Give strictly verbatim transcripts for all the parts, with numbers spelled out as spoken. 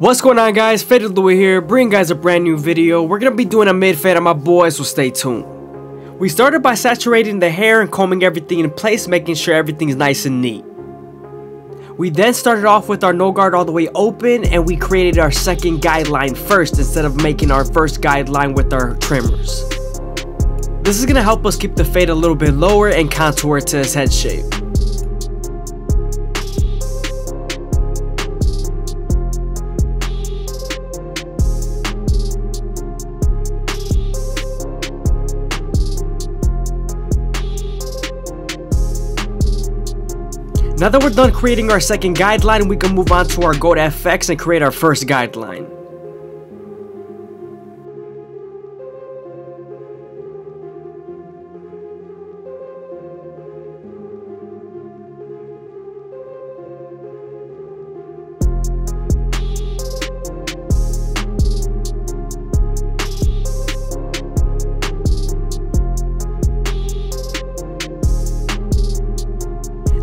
What's going on, guys? FadeItLuie here, bringing guys a brand new video. We're gonna be doing a mid fade on my boy, so stay tuned. We started by saturating the hair and combing everything in place, making sure everything's nice and neat. We then started off with our no guard all the way open, and we created our second guideline first instead of making our first guideline with our trimmers. This is gonna help us keep the fade a little bit lower and contour it to his head shape. Now that we're done creating our second guideline, we can move on to our GoatFX and create our first guideline.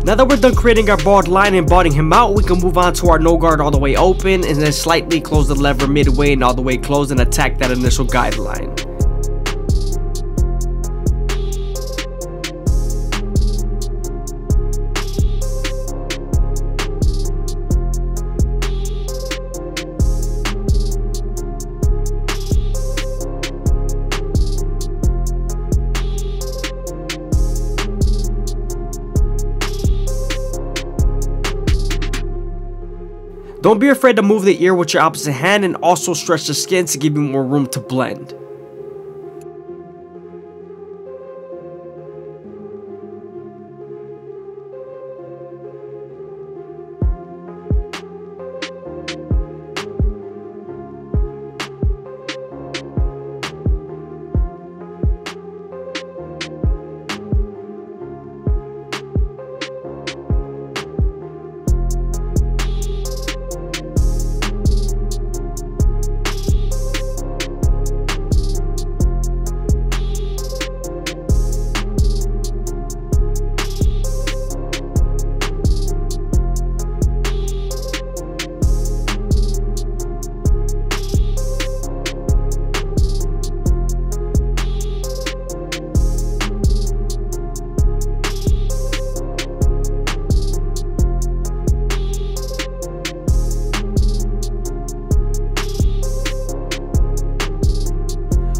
Now that we're done creating our bald line and balding him out, we can move on to our no guard all the way open and then slightly close the lever midway and all the way close and attack that initial guideline. Don't be afraid to move the ear with your opposite hand and also stretch the skin to give you more room to blend.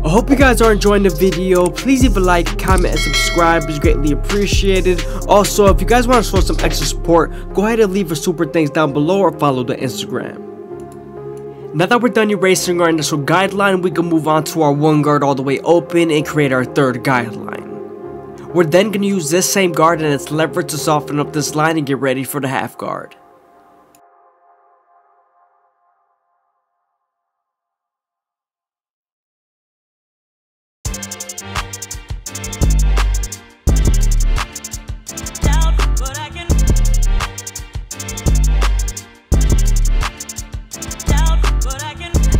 I hope you guys are enjoying the video. Please leave a like, comment, and subscribe. It's greatly appreciated. Also, if you guys want to show some extra support, go ahead and leave a super thanks down below or follow the Instagram. Now that we're done erasing our initial guideline, we can move on to our one guard all the way open and create our third guideline. We're then going to use this same guard and its lever to soften up this line and get ready for the half guard.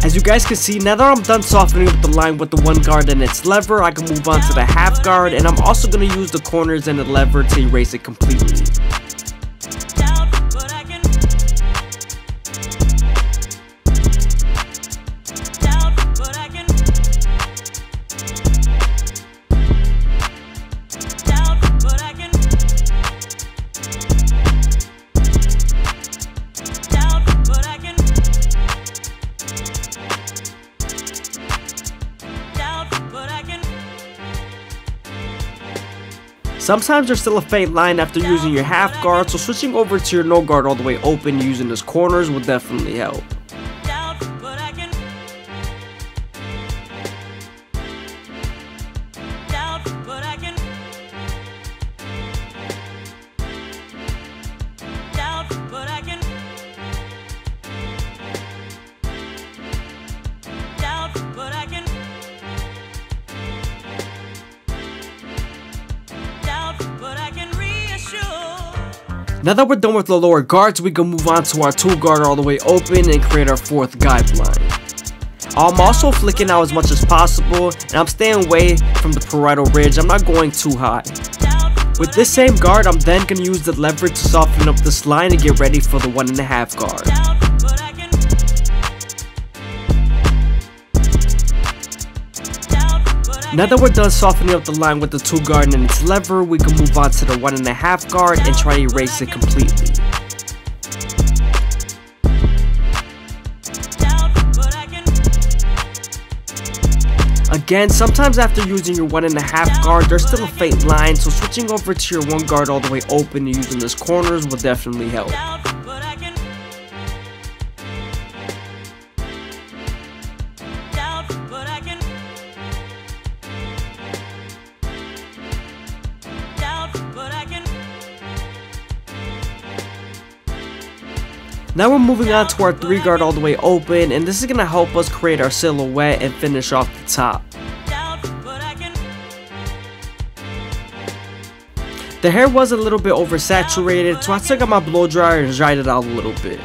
As you guys can see, now that I'm done softening up the line with the one guard and its lever, I can move on to the half guard, and I'm also going to use the corners and the lever to erase it completely. Sometimes there's still a faint line after using your half guard, so switching over to your no guard all the way open using those corners will definitely help. Now that we're done with the lower guards, we can move on to our two guard all the way open and create our fourth guideline. I'm also flicking out as much as possible, and I'm staying away from the parietal ridge. I'm not going too high. With this same guard, I'm then going to use the lever to soften up this line and get ready for the one and a half guard. Now that we're done softening up the line with the two guard and its lever, we can move on to the one and a half guard and try to erase it completely. Again, sometimes after using your one and a half guard, there's still a faint line, so switching over to your one guard all the way open and using those corners will definitely help. Now we're moving on to our three guard all the way open, and this is going to help us create our silhouette and finish off the top. The hair was a little bit oversaturated, so I took out my blow dryer and dried it out a little bit.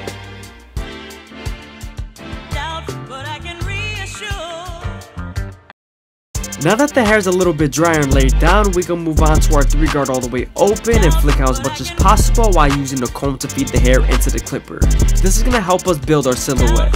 Now that the hair is a little bit drier and laid down, we can move on to our three guard all the way open and flick out as much as possible while using the comb to feed the hair into the clipper. This is going to help us build our silhouette.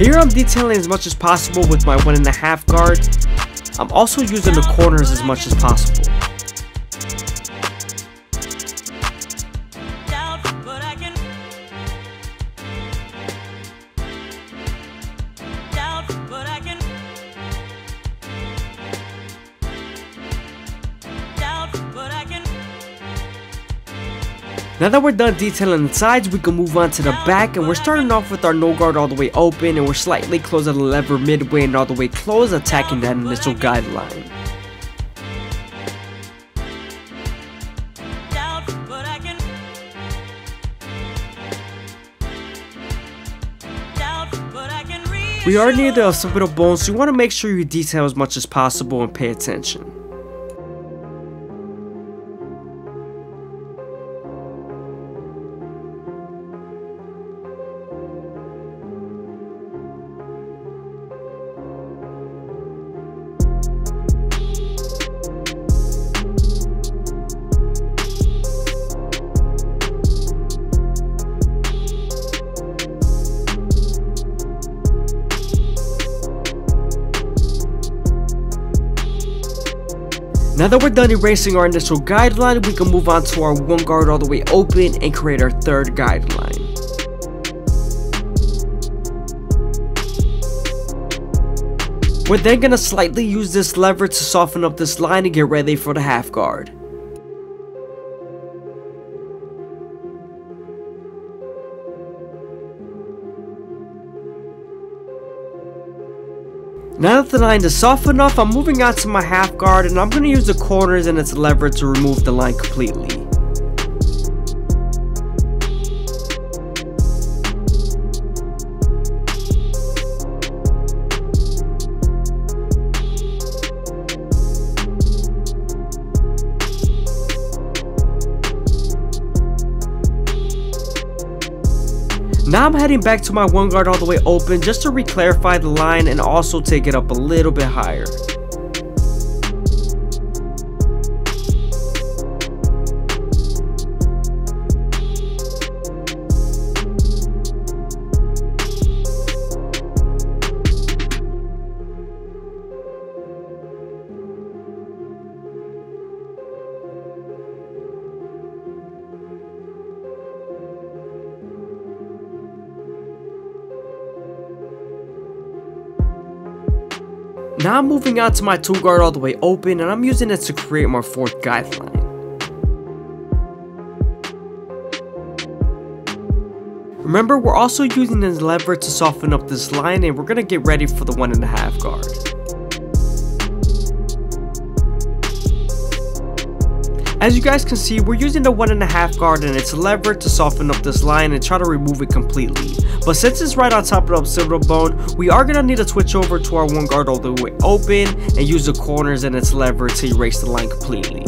Here I'm detailing as much as possible with my one and a half guard. I'm also using the corners as much as possible. Now that we're done detailing the sides, we can move on to the back, and we're starting off with our no guard all the way open, and we're slightly closing the lever midway and all the way closed, attacking that initial guideline. We are near the occipital bone, so you want to make sure you detail as much as possible and pay attention. Now that we're done erasing our initial guideline, we can move on to our one guard all the way open and create our third guideline. We're then going to slightly use this lever to soften up this line and get ready for the half guard. Now that the line is soft enough, I'm moving on to my half guard, and I'm going to use the corners and its lever to remove the line completely. Now I'm heading back to my one guard all the way open just to re-clarify the line and also take it up a little bit higher. Now I'm moving on to my two guard all the way open, and I'm using it to create my fourth guideline. Remember, we're also using this lever to soften up this line, and we're going to get ready for the one and a half guard. As you guys can see, we're using the one and a half guard and its lever to soften up this line and try to remove it completely. But since it's right on top of the occipital bone, we are going to need to switch over to our one guard all the way open and use the corners and its lever to erase the line completely.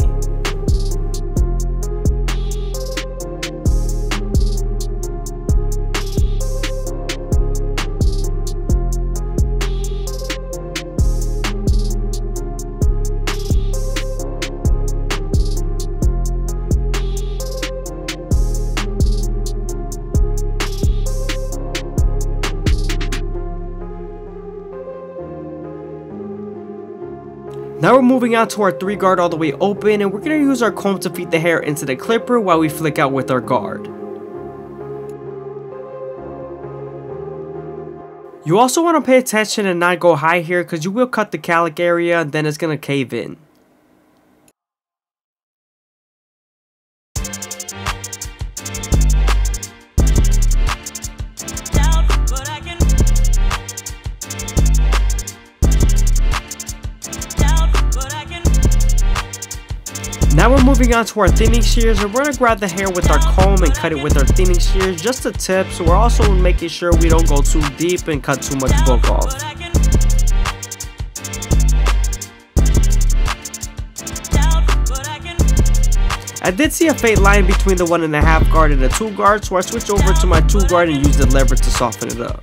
Now we're moving on to our three guard all the way open, and we're going to use our comb to feed the hair into the clipper while we flick out with our guard. You also want to pay attention and not go high here, because you will cut the cowlick area and then it's going to cave in. Now we're moving on to our thinning shears, and we're going to grab the hair with our comb and cut it with our thinning shears, just the tip, so we're also making sure we don't go too deep and cut too much bulk off. I did see a faint line between the one and a half guard and the two guard, so I switched over to my two guard and used the lever to soften it up.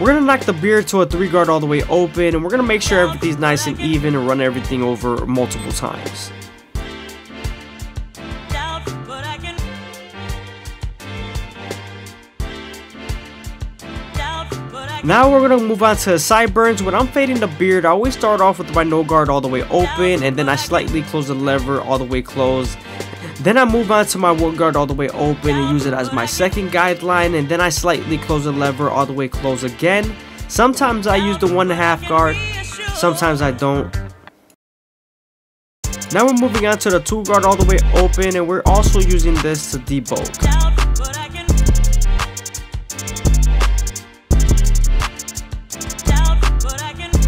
We're going to knock the beard to a three guard all the way open, and we're going to make sure everything's nice and even and run everything over multiple times. Now we're going to move on to the sideburns. When I'm fading the beard, I always start off with my no guard all the way open, and then I slightly close the lever all the way closed. Then I move on to my one guard all the way open and use it as my second guideline, and then I slightly close the lever all the way close again. Sometimes I use the one and a half guard, sometimes I don't. Now we're moving on to the two guard all the way open, and we're also using this to debulk.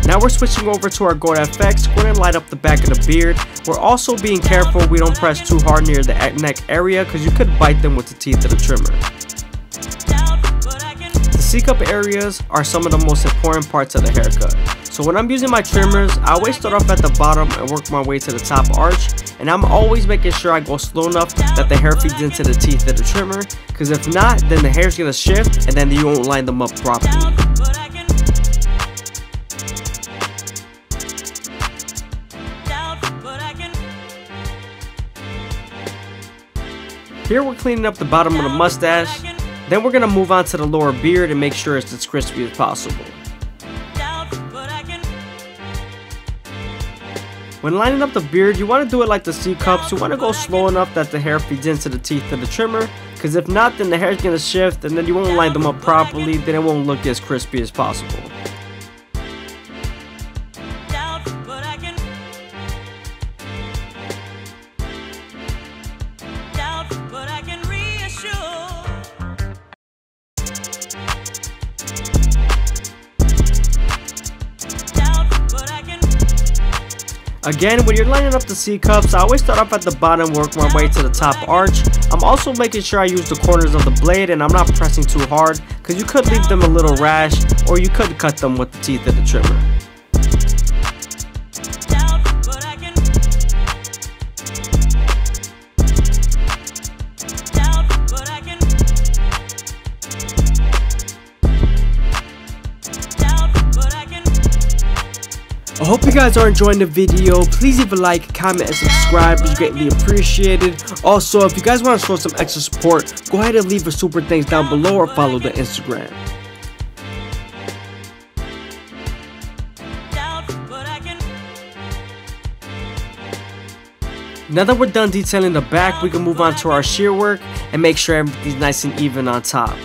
Now we're switching over to our GoatFX. We're going to light up the back of the beard. We're also being careful we don't press too hard near the neck area, because you could bite them with the teeth of the trimmer. The C-cup areas are some of the most important parts of the haircut. So when I'm using my trimmers, I always start off at the bottom and work my way to the top arch. And I'm always making sure I go slow enough that the hair feeds into the teeth of the trimmer, because if not, then the hair's going to shift and then you won't line them up properly. Here we're cleaning up the bottom of the mustache, then we're going to move on to the lower beard and make sure it's as crispy as possible. When lining up the beard, you want to do it like the C-cups. You want to go slow enough that the hair feeds into the teeth of the trimmer, because if not, then the hair's going to shift and then you won't line them up properly, then it won't look as crispy as possible. Again, when you're lining up the C-cups, I always start off at the bottom, work my way to the top arch. I'm also making sure I use the corners of the blade and I'm not pressing too hard, because you could leave them a little rash or you could cut them with the teeth of the trimmer. I hope you guys are enjoying the video. Please leave a like, comment, and subscribe. It's greatly appreciated. Also, if you guys want to show some extra support, go ahead and leave a super thanks down below or follow the Instagram. Now that we're done detailing the back, we can move on to our shear work and make sure everything's nice and even on top.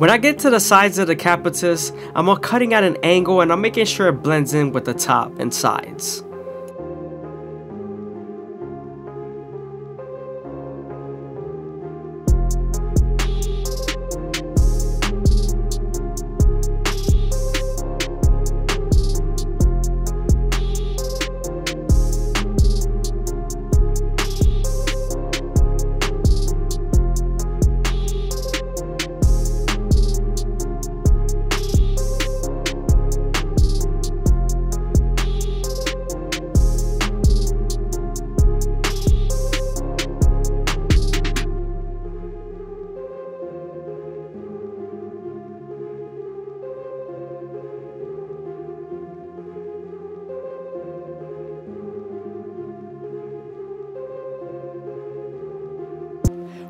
When I get to the sides of the capitis, I'm cutting at an angle and I'm making sure it blends in with the top and sides.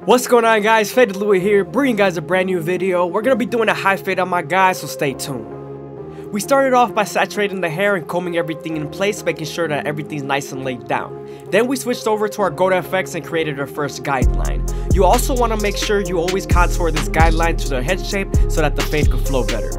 What's going on, guys? FadeItLuie here, bringing you guys a brand new video. We're gonna be doing a high fade on my guy, so stay tuned. We started off by saturating the hair and combing everything in place, making sure that everything's nice and laid down. Then we switched over to our Go to F X and created our first guideline. You also want to make sure you always contour this guideline to their head shape so that the fade could flow better.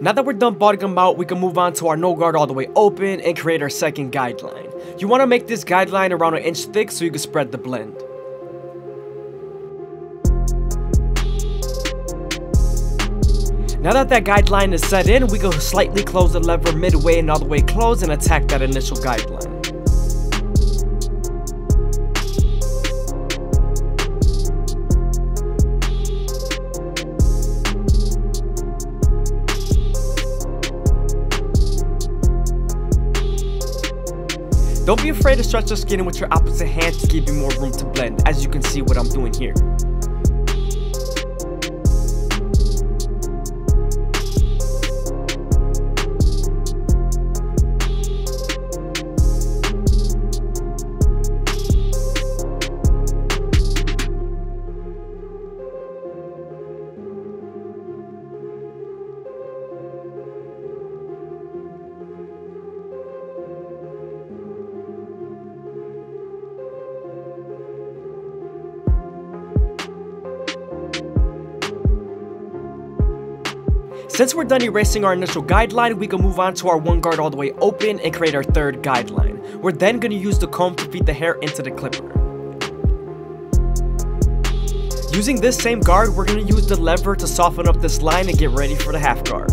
Now that we're done bottoming them out, we can move on to our no guard all the way open and create our second guideline. You want to make this guideline around an inch thick so you can spread the blend. Now that that guideline is set in, we can slightly close the lever midway and all the way close and attack that initial guideline. Don't be afraid to stretch your skin with your opposite hand to give you more room to blend, as you can see what I'm doing here. Since we're done erasing our initial guideline, we can move on to our one guard all the way open and create our third guideline. We're then going to use the comb to feed the hair into the clipper. Using this same guard, we're going to use the lever to soften up this line and get ready for the half guard.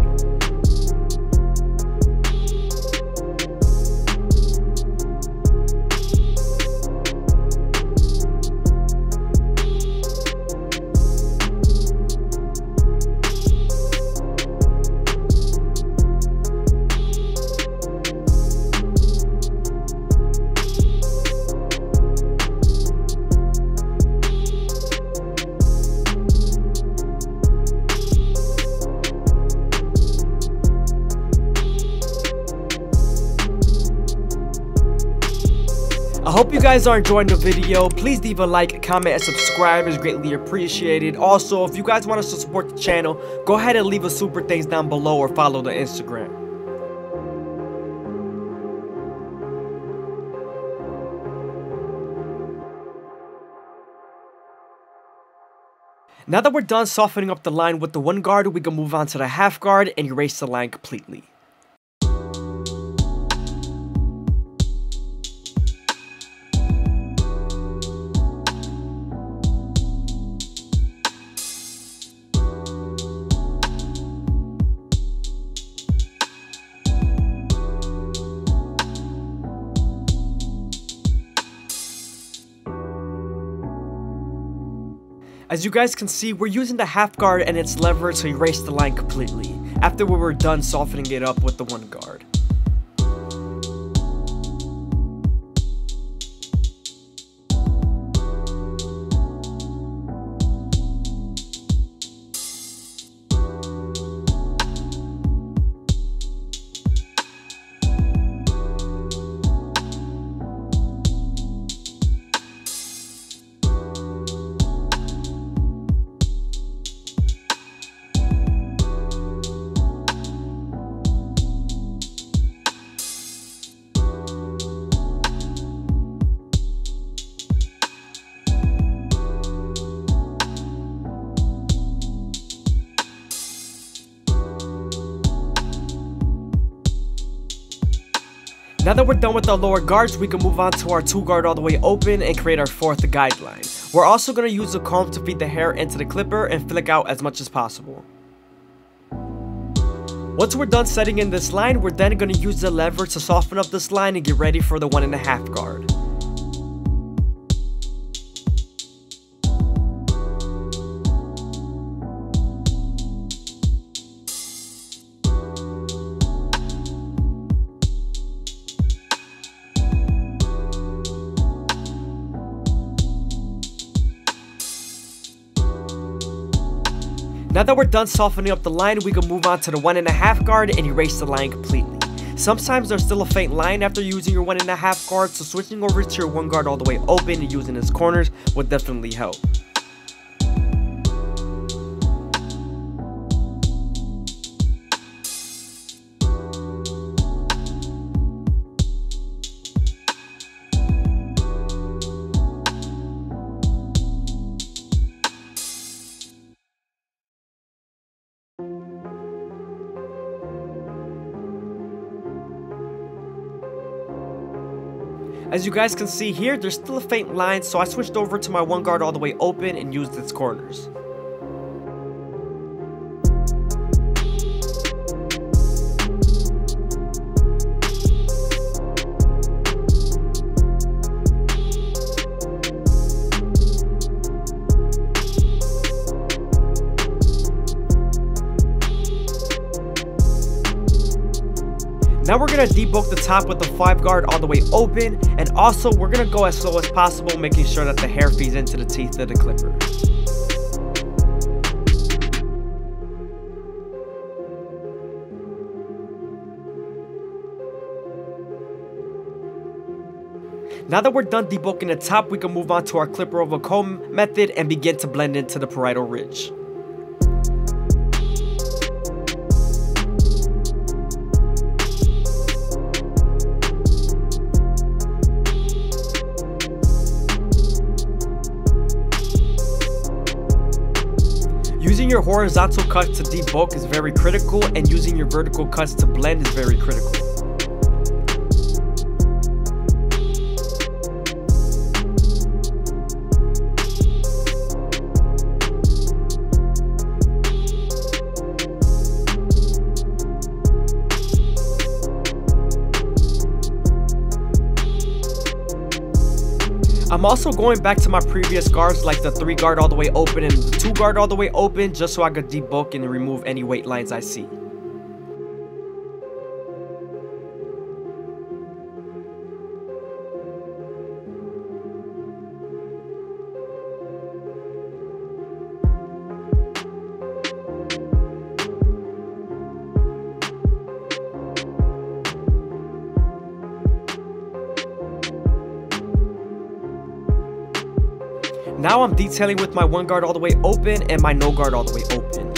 I hope you guys are enjoying the video. Please leave a like, comment, and subscribe. It's greatly appreciated. Also, if you guys want us to support the channel, go ahead and leave a super thanks down below or follow the Instagram. Now that we're done softening up the line with the one guard, we can move on to the half guard and erase the line completely. As you guys can see, we're using the half guard and its lever to erase the line completely, after we were done softening it up with the one guard. Now that we're done with our lower guards, we can move on to our two guard all the way open and create our fourth guideline. We're also going to use a comb to feed the hair into the clipper and flick out as much as possible. Once we're done setting in this line, we're then going to use the lever to soften up this line and get ready for the one and a half guard. Now that we're done softening up the line, we can move on to the one and a half guard and erase the line completely. Sometimes there's still a faint line after using your one and a half guard, so switching over to your one guard all the way open and using its corners will definitely help. As you guys can see here, there's still a faint line, so I switched over to my one guard all the way open and used its corners. Now we're going to debulk the top with the five guard all the way open, and also we're going to go as slow as possible, making sure that the hair feeds into the teeth of the clipper. Now that we're done debulking the top, we can move on to our clipper over comb method and begin to blend into the parietal ridge. Using your horizontal cuts to debulk is very critical, and using your vertical cuts to blend is very critical. I'm also going back to my previous guards, like the three guard all the way open and the two guard all the way open, just so I could debulk and remove any weight lines I see. Now I'm detailing with my one guard all the way open and my no guard all the way open.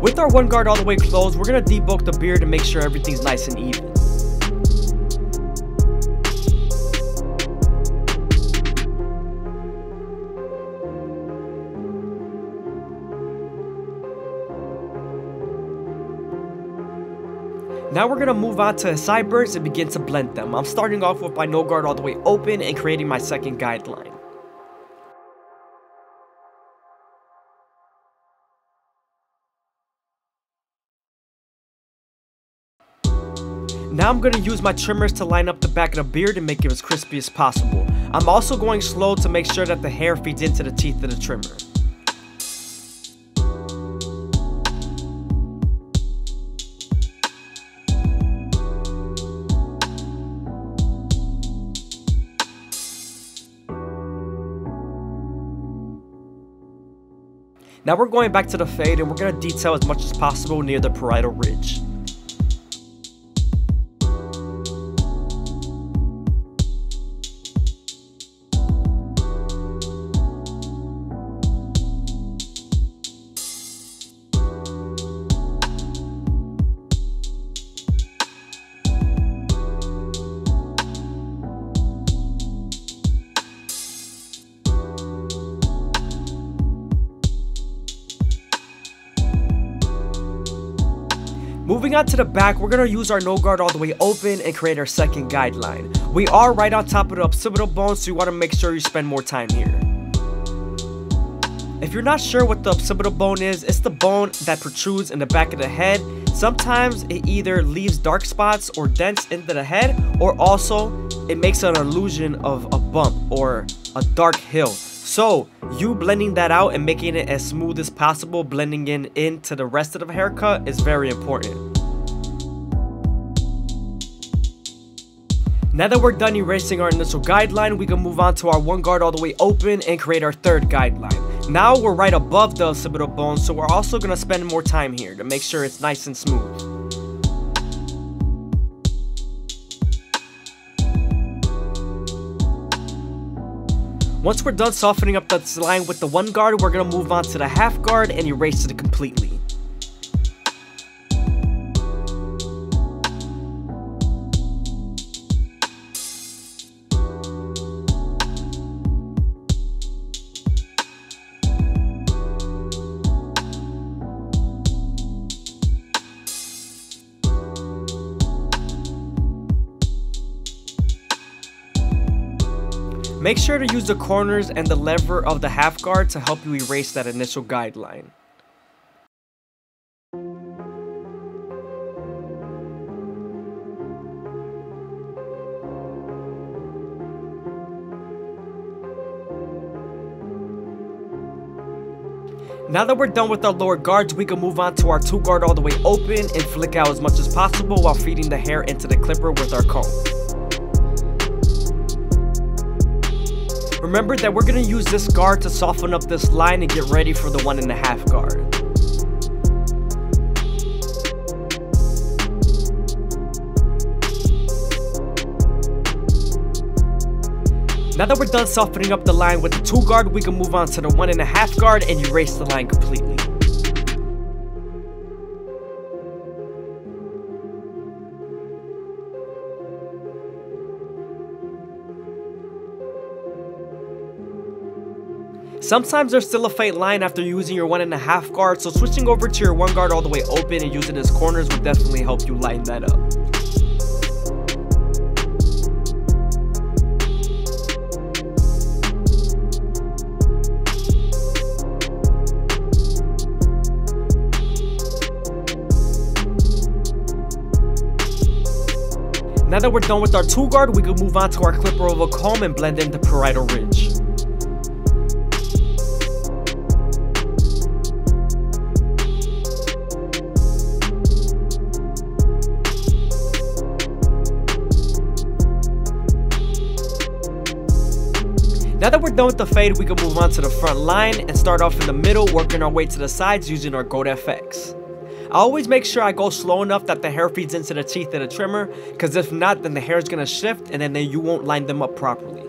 With our one guard all the way closed, we're going to debulk the beard and make sure everything's nice and even. Now we're going to move on to the sideburns and begin to blend them. I'm starting off with my no guard all the way open and creating my second guideline. Now I'm going to use my trimmers to line up the back of the beard and make it as crispy as possible. I'm also going slow to make sure that the hair feeds into the teeth of the trimmer. Now we're going back to the fade and we're going to detail as much as possible near the parietal ridge. Moving on to the back, we're going to use our no guard all the way open and create our second guideline. We are right on top of the occipital bone, so you want to make sure you spend more time here. If you're not sure what the occipital bone is, it's the bone that protrudes in the back of the head. Sometimes it either leaves dark spots or dents into the head, or also it makes an illusion of a bump or a dark hill. So you blending that out and making it as smooth as possible, blending in into the rest of the haircut, is very important. Now that we're done erasing our initial guideline, we can move on to our one guard all the way open and create our third guideline. Now we're right above the occipital bone, so we're also going to spend more time here to make sure it's nice and smooth. Once we're done softening up that line with the one guard, we're going to move on to the half guard and erase it completely. Make sure to use the corners and the lever of the half guard to help you erase that initial guideline. Now that we're done with our lower guards, we can move on to our two guard all the way open and flick out as much as possible while feeding the hair into the clipper with our comb. Remember that we're gonna use this guard to soften up this line and get ready for the one and a half guard. Now that we're done softening up the line with the two guard, we can move on to the one and a half guard and erase the line completely. Sometimes there's still a faint line after using your one and a half guard, so switching over to your one guard all the way open and using its corners will definitely help you lighten that up. Now that we're done with our two guard, we can move on to our clipper over comb and blend in the parietal ridge. Now that we're done with the fade, we can move on to the front line and start off in the middle, working our way to the sides using our GoatFX. I always make sure I go slow enough that the hair feeds into the teeth of the trimmer, because if not, then the hair is going to shift and then you won't line them up properly.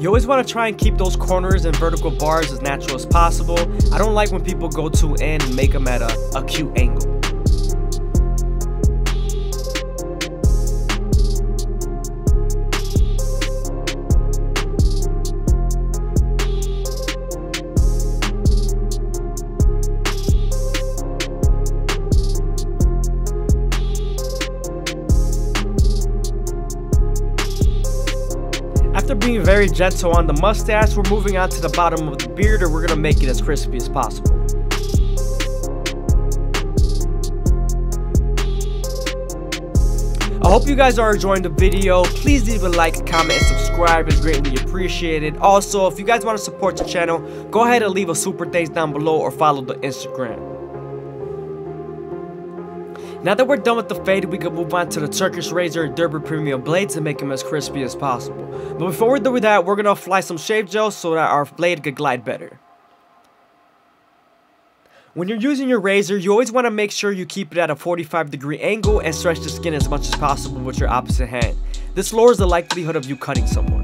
You always want to try and keep those corners and vertical bars as natural as possible. I don't like when people go too in and make them at a acute angle. After being very gentle on the mustache, we're moving on to the bottom of the beard, or we're going to make it as crispy as possible. I hope you guys are enjoying the video. Please leave a like, comment, and subscribe. It's greatly appreciated. Also, if you guys want to support the channel, go ahead and leave a super thanks down below or follow the Instagram. Now that we're done with the fade, we can move on to the Turkish razor and Derby premium blades and make them as crispy as possible. But before we do that, we're going to apply some shave gel so that our blade could glide better. When you're using your razor, you always want to make sure you keep it at a forty-five degree angle and stretch the skin as much as possible with your opposite hand. This lowers the likelihood of you cutting someone.